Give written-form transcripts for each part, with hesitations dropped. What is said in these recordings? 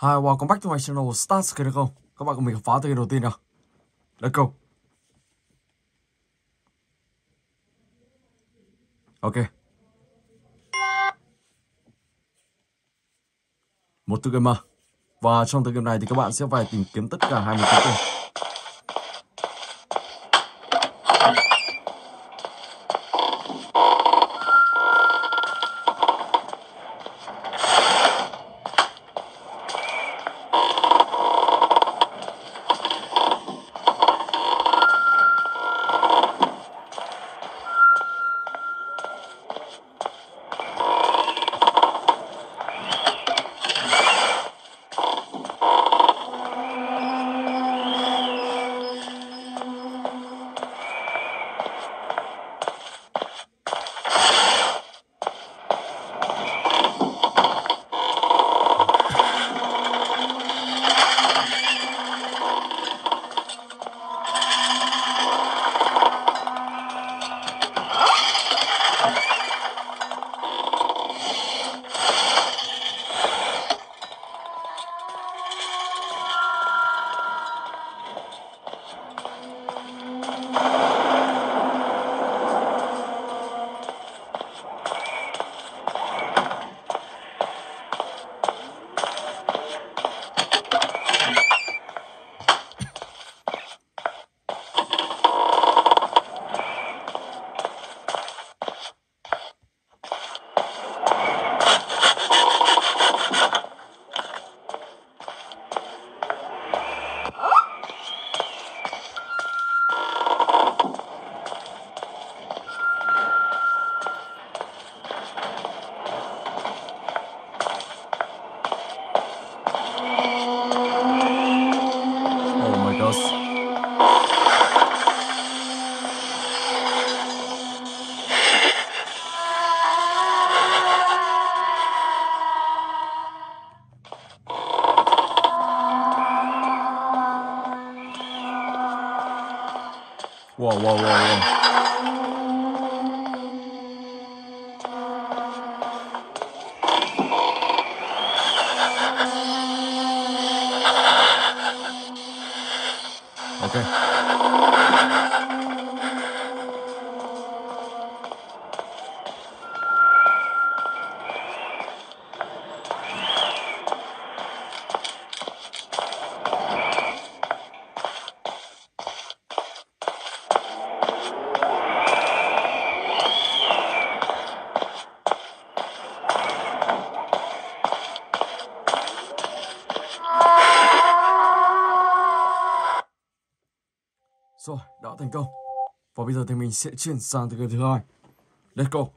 Hi, welcome back to my channel. Start skill được không? Các bạn cùng mình khám phá từ đầu tiên nào. Let's go. Ok. Một tựa game. Và trong tựa game này thì các bạn sẽ phải tìm kiếm tất cả 20 tựa game. Wow. Rồi, đã thành công. Và bây giờ thì mình sẽ chuyển sang từ game thứ hai. Let's go.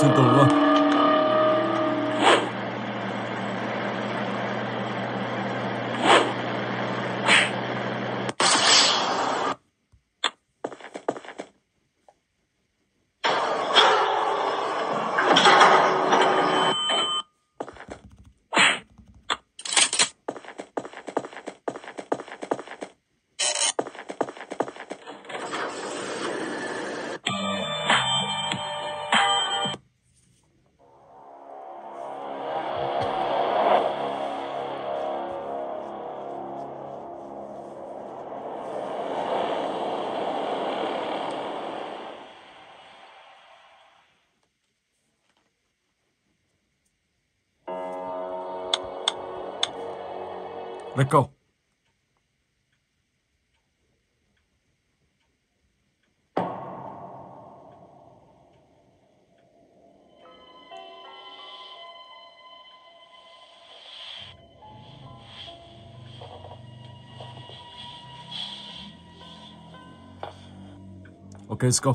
Xuyên tường luôn. Let go. Okay, let's go.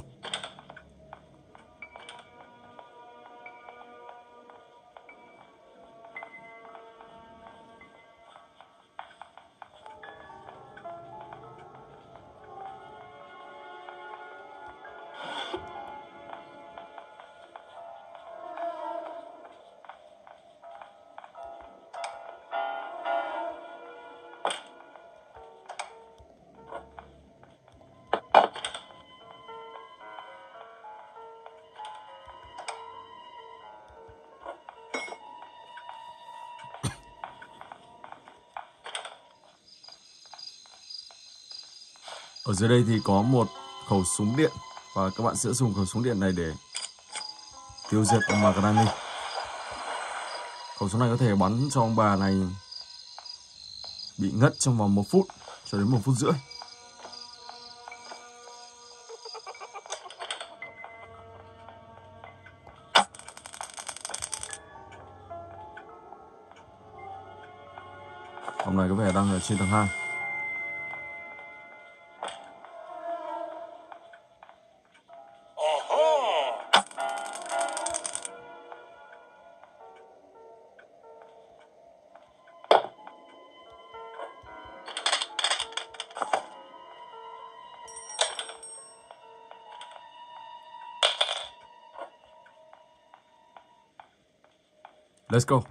Ở dưới đây thì có một khẩu súng điện và các bạn sẽ dùng khẩu súng điện này để tiêu diệt ông bà Granny. Khẩu súng này có thể bắn cho ông bà này bị ngất trong vòng 1 phút cho đến 1 phút rưỡi. Ông này có vẻ đang ở trên tầng 2. Let's go.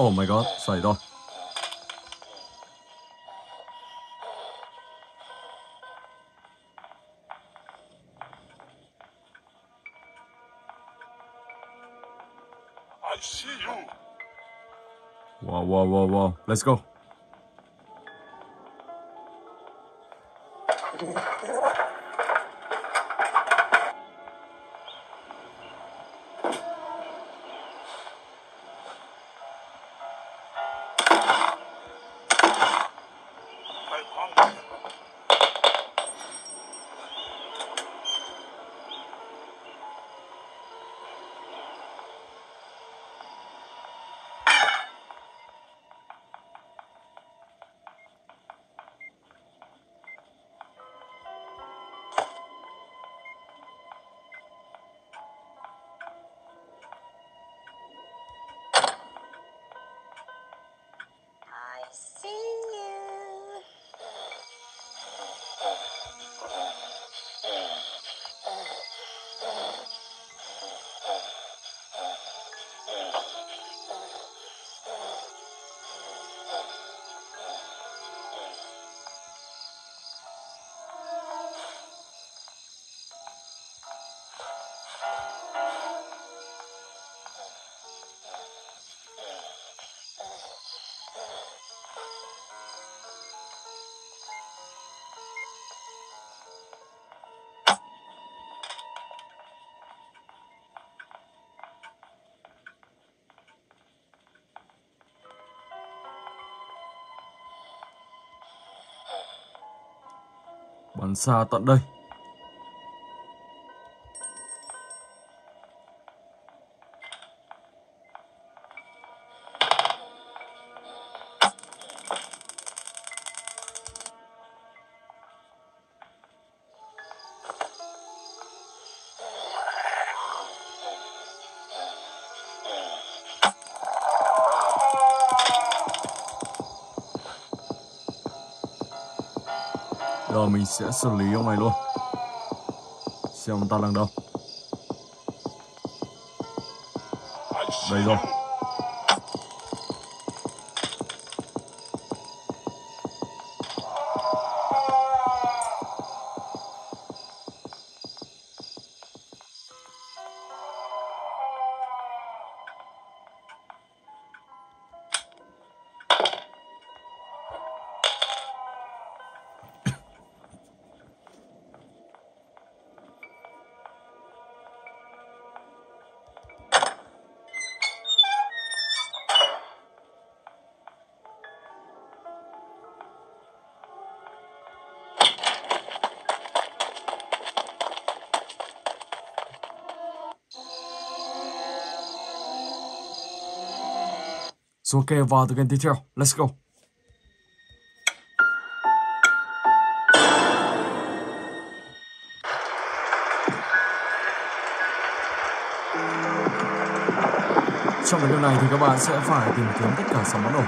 Oh my god, xảy rồi. I see you. Wow, wow, wow, wow. Let's go. Bắn xa tận đây. Giờ mình sẽ xử lý ông này luôn. Xem ông ta đang đâu. Đây rồi. Rồi ok, vào từ kênh tiếp theo. Let's go. Trong cái video này thì các bạn sẽ phải tìm kiếm tất cả 6 món đồ.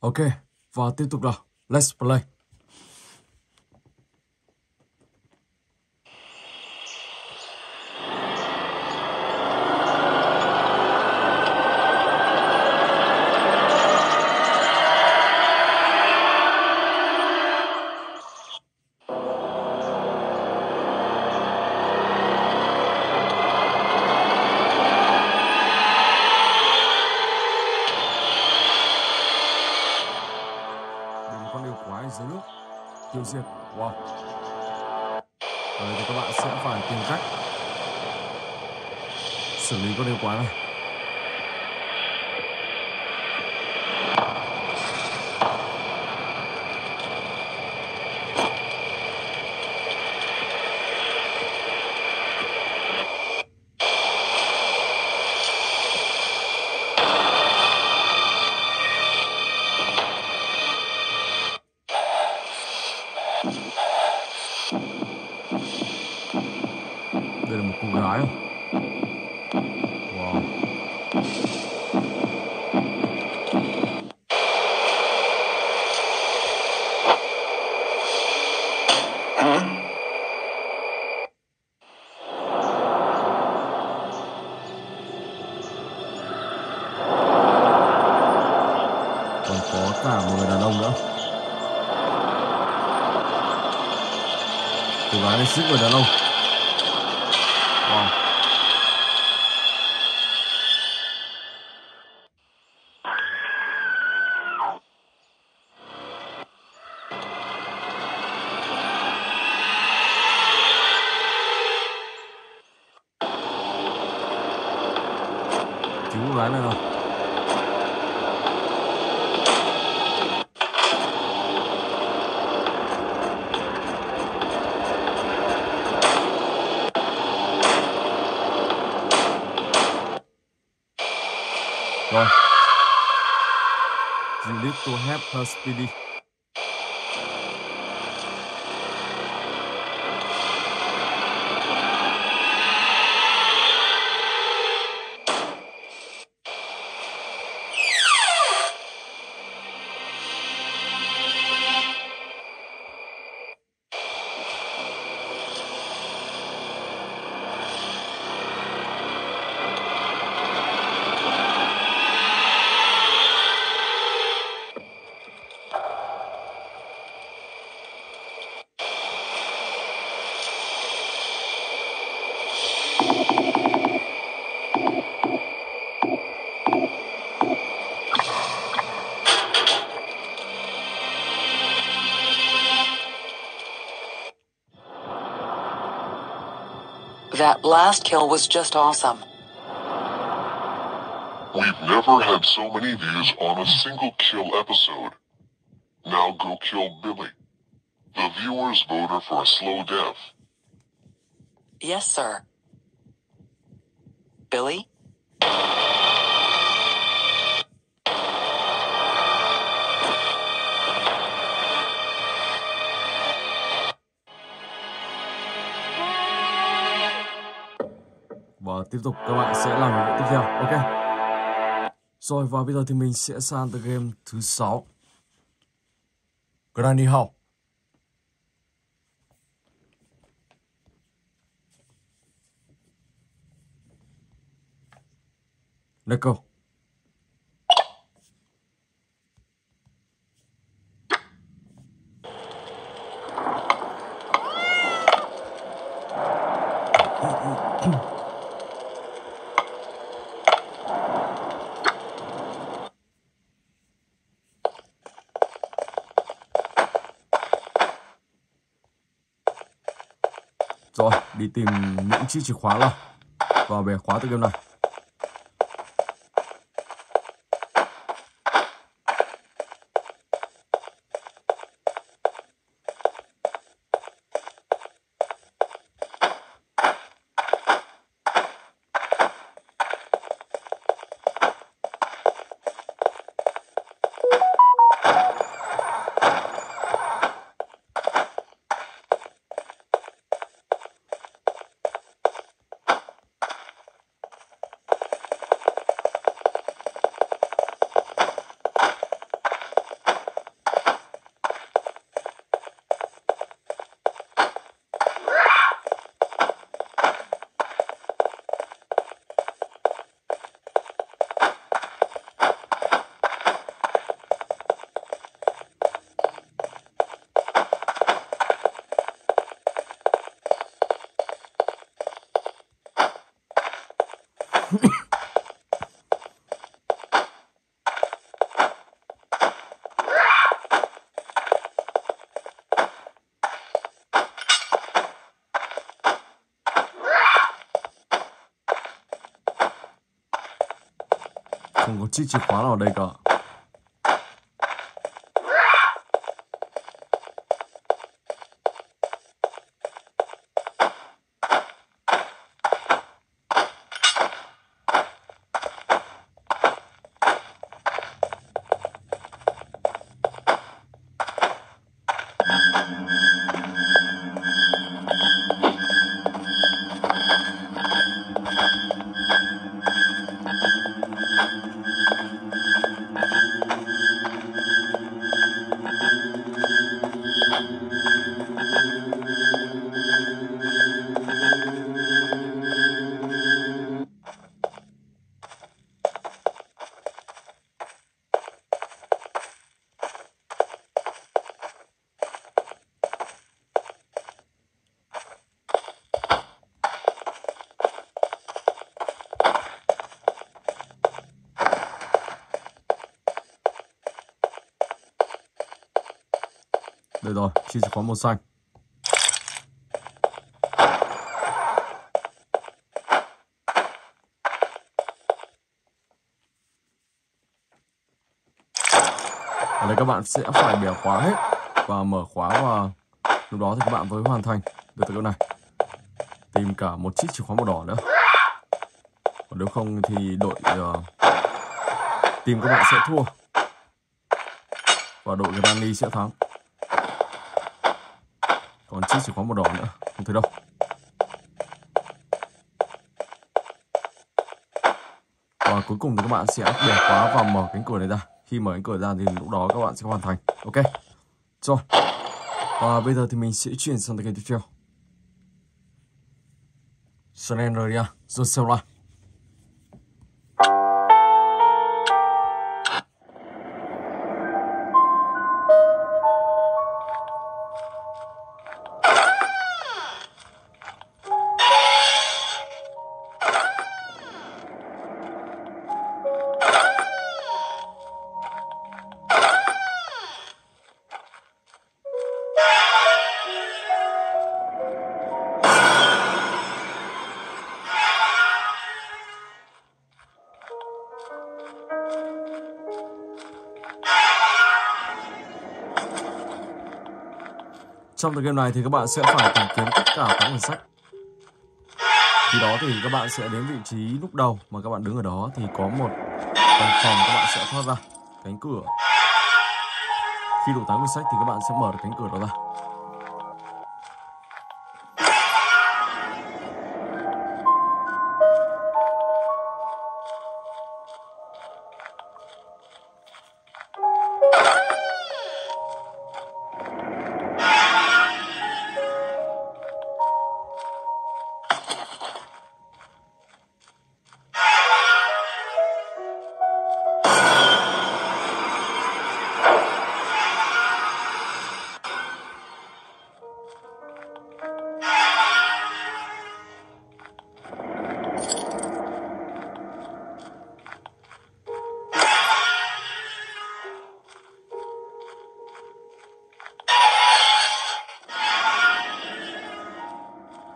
Ok, và tiếp tục nào. Let's play. là một người đàn ông nữa. Cô gái này xứng người đàn ông. Wow. Cứu gái này rồi. Rồi. You need to help her, Speedy. That last kill was just awesome. We've never had so many views on a single kill episode. Now go kill Billy. The viewers voted for a slow death. Yes, sir. Billy? Và tiếp tục các bạn sẽ làm những tiếp theo. Ok. Rồi và bây giờ thì mình sẽ sang tới game thứ 6. Granny House. Let's go. Rồi, đi tìm những chiếc chìa khóa nào và bẻ khóa từ game này. Không có chiếc chìa khóa nào ở đây cả. Đây rồi, chim chìa khóa màu xanh. Ở đây các bạn sẽ phải bẻ khóa hết và mở khóa, và lúc đó thì các bạn mới hoàn thành được tựa này. Tìm cả một chiếc chìa khóa màu đỏ nữa. Còn nếu không thì đội tìm các bạn sẽ thua và đội Granny sẽ thắng. Còn chiếc chìa khóa màu đỏ nữa không thấy đâu. Và cuối cùng thì các bạn sẽ bẻ khóa và mở cánh cửa này ra. Khi mở cánh cửa ra thì lúc đó các bạn sẽ hoàn thành. Ok. Rồi. Và bây giờ thì mình sẽ chuyển sang cái tiếp theo. Slendrina, rồi xem lại. Trong tựa game này thì các bạn sẽ phải tìm kiếm tất cả các quyển sách. Khi đó thì các bạn sẽ đến vị trí lúc đầu mà các bạn đứng ở đó thì có một căn phòng, các bạn sẽ thoát ra cánh cửa. Khi đủ 8 quyển sách thì các bạn sẽ mở được cánh cửa đó ra.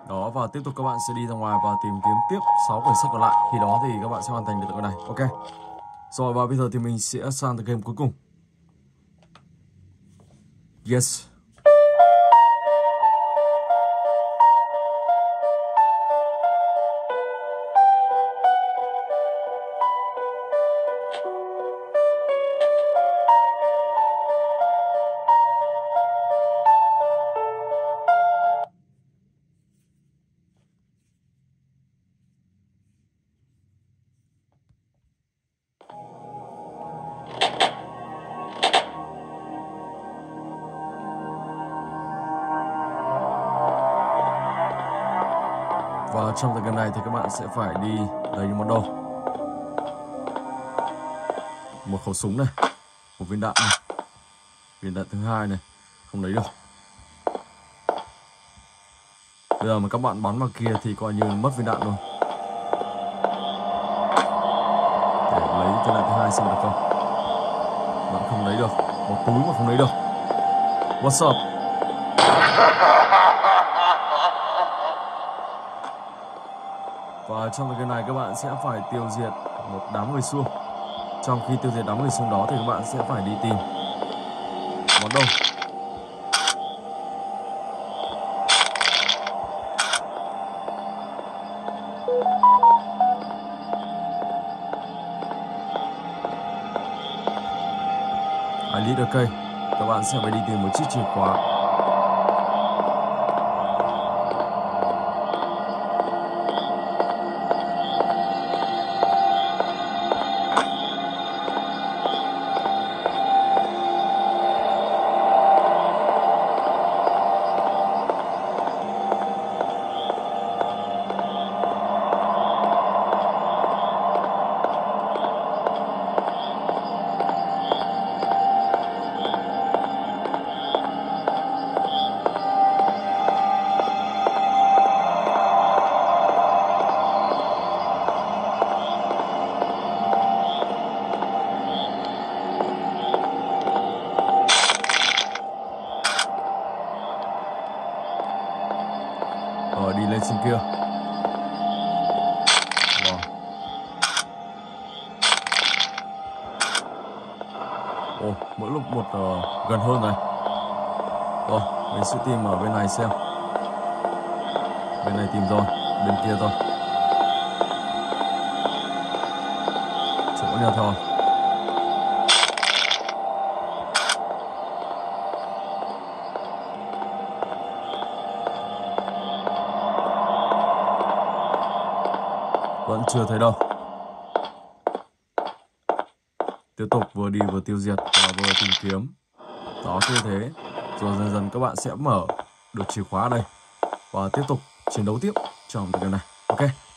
Đó, và tiếp tục các bạn sẽ đi ra ngoài và tìm kiếm tiếp 6 quyển sách còn lại. Khi đó thì các bạn sẽ hoàn thành được tựa này. Ok. Rồi, và bây giờ thì mình sẽ sang tới game cuối cùng. Yes. Và trong tựa game này thì các bạn sẽ phải đi lấy những món đồ. Một khẩu súng này, một viên đạn này, viên đạn thứ hai này, không lấy được. Bây giờ mà các bạn bắn vào kia thì coi như mất viên đạn luôn. Để lấy viên đạn thứ hai xem được không? Bạn không lấy được, một túi mà không lấy được. What's up? Và trong cái này các bạn sẽ phải tiêu diệt một đám người xương. Trong khi tiêu diệt đám người xương đó thì các bạn sẽ phải đi tìm món đồ. I need a key. Các bạn sẽ phải đi tìm một chiếc chìa khóa. kia. Wow. Ồ, mỗi lúc một gần hơn này. Rồi, mình sẽ tìm ở bên này xem. Bên này tìm rồi, bên kia rồi. Chỗ nhà thờ. Vẫn chưa thấy đâu. Tiếp tục vừa đi vừa tiêu diệt và vừa tìm kiếm. Đó, như thế rồi dần dần các bạn sẽ mở được chìa khóa đây và tiếp tục chiến đấu tiếp trong cái game này. Ok.